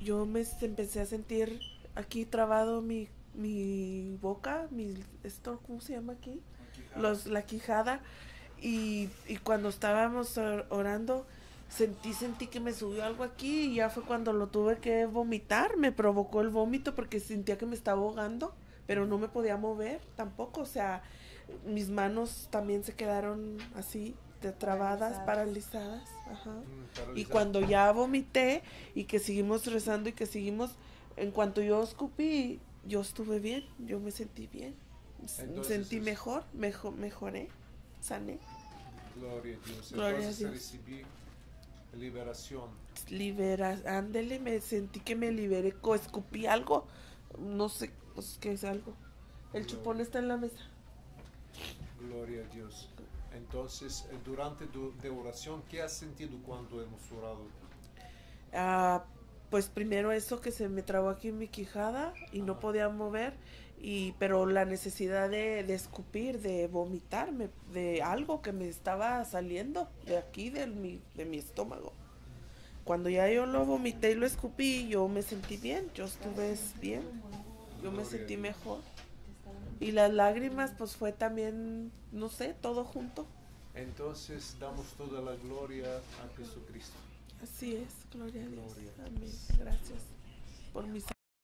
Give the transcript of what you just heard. Yo me empecé a sentir aquí trabado mi boca, esto, ¿cómo se llama aquí? La quijada. Y cuando estábamos orando, sentí que me subió algo aquí y ya fue cuando lo tuve que vomitar. Me provocó el vómito porque sentía que me estaba ahogando, pero no me podía mover tampoco. O sea, mis manos también se quedaron así, trabadas, paralizadas. Ajá. Y cuando ya vomité y que seguimos rezando y que seguimos, en cuanto yo escupí, yo estuve bien, yo me sentí bien. Entonces, sentí mejoré, sané. Gloria a Dios. Gloria a Dios. Recibí liberación. Ándele, me sentí que me liberé, escupí algo, no sé, pues, qué es algo. El chupón está en la mesa. Gloria a Dios. Entonces, durante tu oración, ¿qué has sentido cuando hemos orado? Pues primero eso que se me trabó aquí en mi quijada y no podía mover, pero la necesidad de escupir, de vomitarme, de algo que me estaba saliendo de aquí, de mi estómago. Cuando ya yo lo vomité y lo escupí, yo me sentí bien, yo estuve bien, yo me sentí mejor. Y las lágrimas, pues fue también, no sé, todo junto. Entonces damos toda la gloria a Jesucristo. Así es, gloria a Dios. Amén. Gracias por mis